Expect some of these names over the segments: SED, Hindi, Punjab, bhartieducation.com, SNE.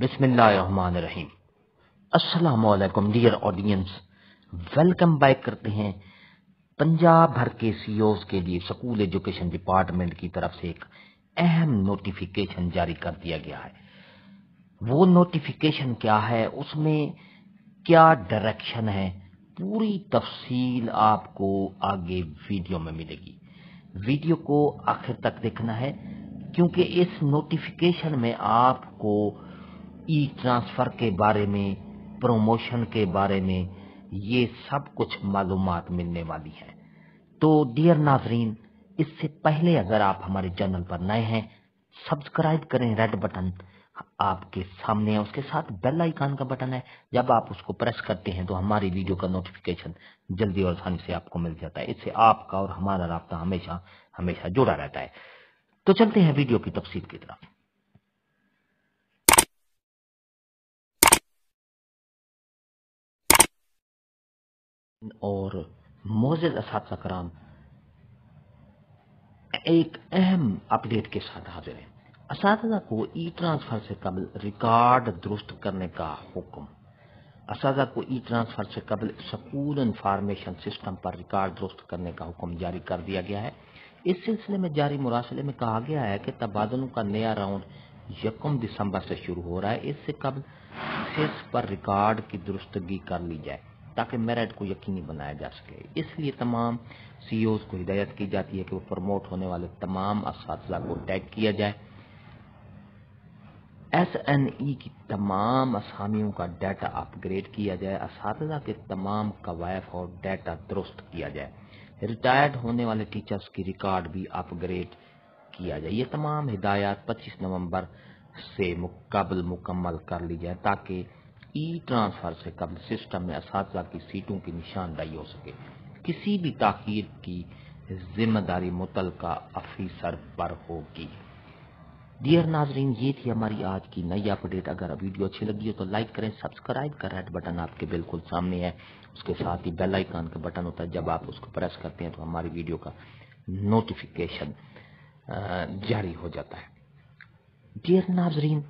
बिस्मिल्लाहिर्रहमानिर्रहीम। अस्सलामुअलैकुम dear audience, welcome back करते हैं पंजाब भर के सीईओज़ के लिए स्कूल एजुकेशन डिपार्टमेंट की तरफ से एक अहम नोटिफिकेशन जारी कर दिया गया है। वो नोटिफिकेशन क्या है, उसमें क्या डायरेक्शन है, पूरी तफसील आपको आगे वीडियो में मिलेगी। वीडियो को आखिर तक देखना है क्योंकि इस नोटिफिकेशन में आपको ई ट्रांसफर के बारे में, प्रमोशन के बारे में ये सब कुछ मालूमात मिलने वाली है। तो डियर नाजरीन, इससे पहले अगर आप हमारे चैनल पर नए हैं, सब्सक्राइब करें, रेड बटन आपके सामने है, उसके साथ बेल आइकन का बटन है। जब आप उसको प्रेस करते हैं तो हमारी वीडियो का नोटिफिकेशन जल्दी और आसानी से आपको मिल जाता है। इससे आपका और हमारा राब्ता हमेशा हमेशा जुड़ा रहता है। तो चलते हैं वीडियो की तफसील की तरफ। और मोअज़्ज़ज़ असातिज़ा कराम, एक अहम अपडेट के साथ हाजिर हैं। असातिज़ा को ई ट्रांसफर से कबल रिकॉर्ड दुरुस्त करने का हुक्म। असातिज़ा को ई ट्रांसफर से कबल स्कूल इंफॉर्मेशन सिस्टम पर रिकॉर्ड दुरुस्त करने का हुक्म जारी कर दिया गया है। इस सिलसिले में जारी मुरासले में कहा गया है कि तबादलों का नया राउंड 1 दिसंबर से शुरू हो रहा है। इससे कबल सिर्फ पर रिकॉर्ड की दुरुस्तगी कर ली जाए ताकि मेरिट को यकीनी बनाया जा सके। इसलिए तमाम सीईओज़ को हिदायत की जाती है कि वो प्रमोट होने वाले तमाम असातिज़ा को टैग किया जाए। SNE की तमाम असामियों का डाटा अपग्रेड किया जाए, असातिज़ा के तमाम कवायफ और डाटा दुरुस्त किया जाए, रिटायर्ड होने वाले टीचर्स की रिकॉर्ड भी अपग्रेड किया जाए। ये तमाम हिदायत 25 नवंबर से कबल मुकम्मल कर ली जाए ताकि ई ट्रांसफर से कबल सिस्टम में असातिज़ा की सीटों की निशानदाही हो सके। किसी भी ताखीर की जिम्मेदारी मुतलका अफसर पर होगी। डियर नाजरीन, ये थी हमारी आज की नई अपडेट। अगर वीडियो अच्छी लगी हो तो लाइक करें, सब्सक्राइब का रेड बटन आपके बिल्कुल सामने है, उसके साथ ही बेल आइकन का बटन होता है। जब आप उसको प्रेस करते हैं तो हमारी वीडियो का नोटिफिकेशन जारी हो जाता है। डियर नाजरीन,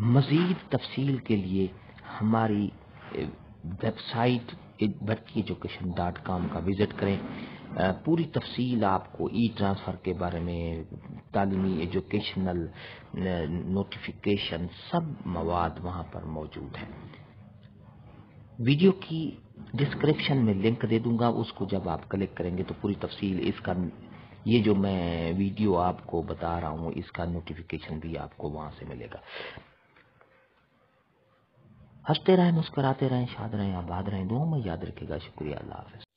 मज़ीद तफसील के लिए हमारी वेबसाइट bhartieducation.com का विज़िट करें। पूरी तफसील आपको ई ट्रांसफ़र के बारे में, तालीमी, एजुकेशनल नोटिफिकेशन, सब मवाद वहाँ पर मौजूद है। वीडियो की डिस्क्रिप्शन में लिंक दे दूँगा, उसको जब आप क्लिक करेंगे तो पूरी तफसील इसका, ये जो मैं वीडियो आपको बता रहा हूँ, इसका नोटिफिकेशन भी आपको वहाँ से मिलेगा। हंसते रहें, मुस्कराते रहें, शाद रहें, आबाद रहें। दुआ में याद रखिएगा। शुक्रिया, अल्लाह हाफ़िज़।